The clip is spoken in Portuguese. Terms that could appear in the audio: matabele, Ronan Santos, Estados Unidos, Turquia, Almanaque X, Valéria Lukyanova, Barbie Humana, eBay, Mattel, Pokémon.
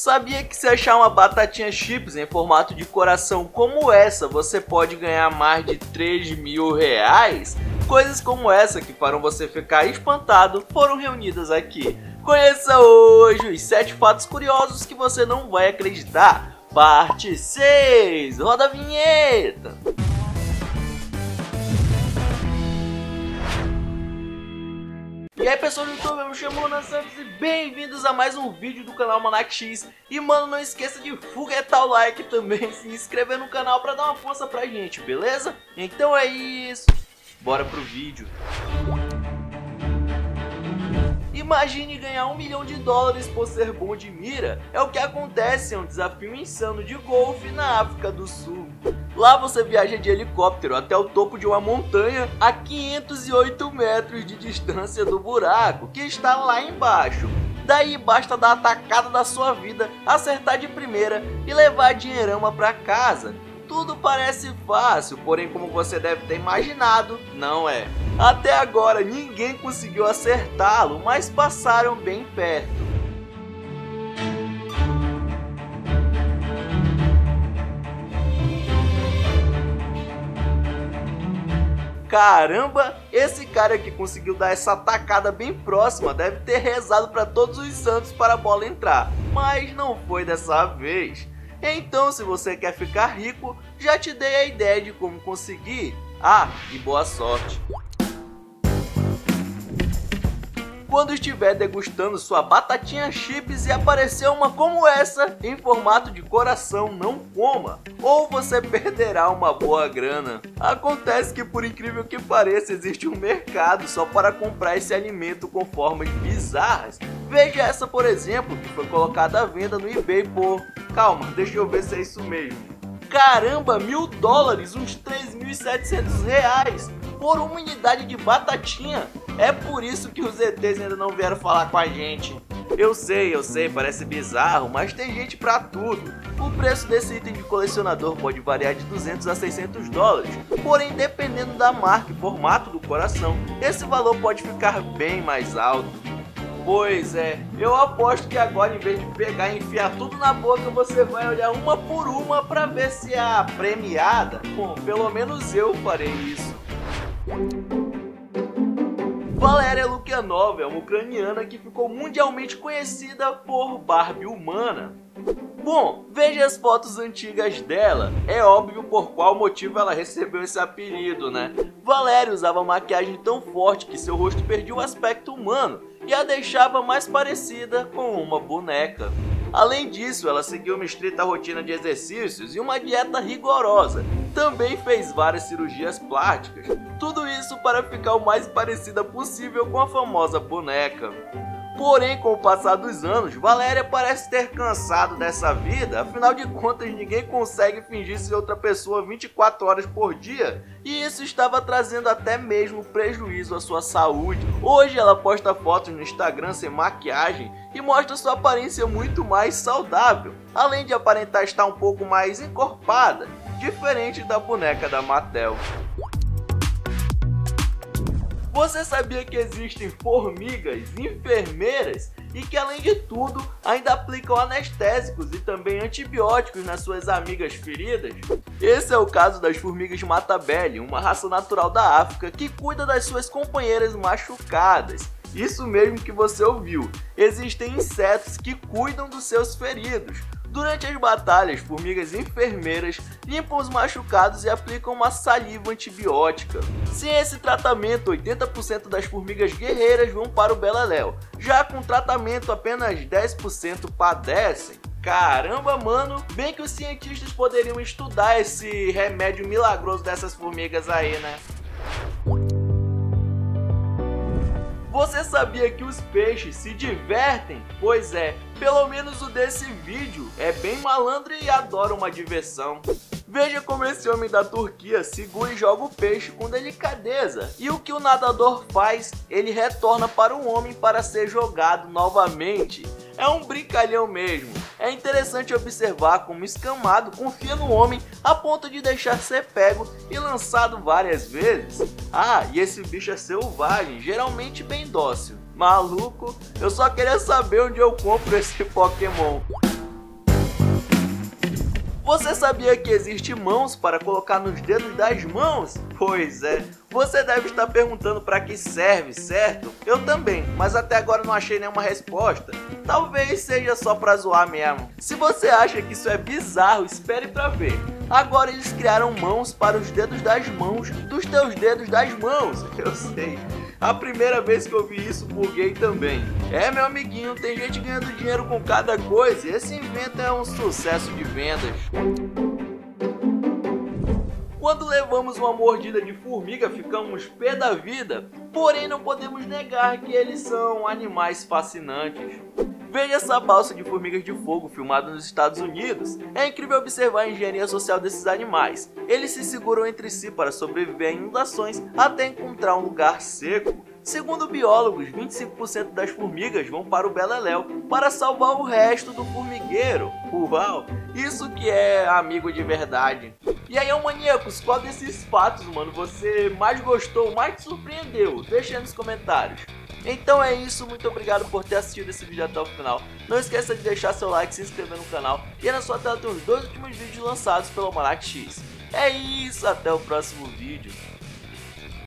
Sabia que se achar uma batatinha chips em formato de coração como essa, você pode ganhar mais de R$3.000? Coisas como essa que farão você ficar espantado foram reunidas aqui. Conheça hoje os 7 fatos curiosos que você não vai acreditar. Parte 6. Roda a vinheta. E aí pessoal do YouTube, eu me chamo Ronan Santos e bem-vindos a mais um vídeo do canal Almanaque X. E mano, não esqueça de foguetar o like e também se inscrever no canal pra dar uma força pra gente, beleza? Então é isso, bora pro vídeo. Imagine ganhar US$1 milhão por ser bom de mira. É o que acontece em um desafio insano de golfe na África do Sul. Lá você viaja de helicóptero até o topo de uma montanha a 508 metros de distância do buraco que está lá embaixo. Daí basta dar a tacada da sua vida, acertar de primeira e levar dinheirama pra casa. Tudo parece fácil, porém como você deve ter imaginado, não é. Até agora ninguém conseguiu acertá-lo, mas passaram bem perto. Caramba, esse cara que conseguiu dar essa tacada bem próxima deve ter rezado para todos os santos para a bola entrar, mas não foi dessa vez. Então, se você quer ficar rico, já te dei a ideia de como conseguir. Ah, e boa sorte! Quando estiver degustando sua batatinha chips e aparecer uma como essa, em formato de coração, não coma, ou você perderá uma boa grana. Acontece que, por incrível que pareça, existe um mercado só para comprar esse alimento com formas bizarras. Veja essa, por exemplo, que foi colocada à venda no eBay por... Calma, deixa eu ver se é isso mesmo. Caramba, US$1.000, uns R$3.700 por uma unidade de batatinha. É por isso que os ETs ainda não vieram falar com a gente. Eu sei, parece bizarro, mas tem gente pra tudo. O preço desse item de colecionador pode variar de US$200 a US$600, porém dependendo da marca e formato do coração, esse valor pode ficar bem mais alto. Pois é, eu aposto que agora em vez de pegar e enfiar tudo na boca, você vai olhar uma por uma pra ver se é a premiada. Bom, pelo menos eu farei isso. Valéria Lukyanova é uma ucraniana que ficou mundialmente conhecida por Barbie Humana. Bom, veja as fotos antigas dela, é óbvio por qual motivo ela recebeu esse apelido, né? Valéria usava maquiagem tão forte que seu rosto perdia o aspecto humano e a deixava mais parecida com uma boneca. Além disso, ela seguiu uma estrita rotina de exercícios e uma dieta rigorosa. Também fez várias cirurgias plásticas. Tudo isso para ficar o mais parecida possível com a famosa boneca. Porém, com o passar dos anos, Valéria parece ter cansado dessa vida. Afinal de contas, ninguém consegue fingir ser outra pessoa 24 horas por dia. E isso estava trazendo até mesmo prejuízo à sua saúde. Hoje ela posta fotos no Instagram sem maquiagem e mostra sua aparência muito mais saudável. Além de aparentar estar um pouco mais encorpada, diferente da boneca da Mattel. Você sabia que existem formigas, enfermeiras e que além de tudo ainda aplicam anestésicos e também antibióticos nas suas amigas feridas? Esse é o caso das formigas matabele, uma raça natural da África que cuida das suas companheiras machucadas. Isso mesmo que você ouviu, existem insetos que cuidam dos seus feridos. Durante as batalhas, formigas enfermeiras limpam os machucados e aplicam uma saliva antibiótica. Sem esse tratamento, 80% das formigas guerreiras vão para o beleléu. Já com o tratamento, apenas 10% padecem. Caramba, mano! Bem que os cientistas poderiam estudar esse remédio milagroso dessas formigas aí, né? Você sabia que os peixes se divertem? Pois é, pelo menos o desse vídeo é bem malandro e adora uma diversão. Veja como esse homem da Turquia segura e joga o peixe com delicadeza. E o que o nadador faz? Ele retorna para o homem para ser jogado novamente. É um brincalhão mesmo. É interessante observar como o escamado confia no homem a ponto de deixar ser pego e lançado várias vezes. Ah, e esse bicho é selvagem, geralmente bem dócil. Maluco, eu só queria saber onde eu compro esse Pokémon. Você sabia que existe mãos para colocar nos dedos das mãos? Pois é, você deve estar perguntando para que serve, certo? Eu também, mas até agora não achei nenhuma resposta. Talvez seja só pra zoar mesmo. Se você acha que isso é bizarro, espere pra ver. Agora eles criaram mãos para os dedos das mãos dos teus dedos das mãos. Eu sei. A primeira vez que eu vi isso, buguei também. É, meu amiguinho, tem gente ganhando dinheiro com cada coisa. Esse invento é um sucesso de vendas. Quando levamos uma mordida de formiga, ficamos pé da vida. Porém, não podemos negar que eles são animais fascinantes. Veja essa balsa de formigas de fogo filmada nos Estados Unidos. É incrível observar a engenharia social desses animais. Eles se seguram entre si para sobreviver a inundações até encontrar um lugar seco. Segundo biólogos, 25% das formigas vão para o beleléu para salvar o resto do formigueiro. Uau, isso que é amigo de verdade. E aí, ô maníacos, qual desses fatos, mano, você mais gostou, mais te surpreendeu? Deixa aí nos comentários. Então é isso, muito obrigado por ter assistido esse vídeo até o final. Não esqueça de deixar seu like, se inscrever no canal e na sua tela tem os dois últimos vídeos lançados pelo Almanaque X. É isso, até o próximo vídeo.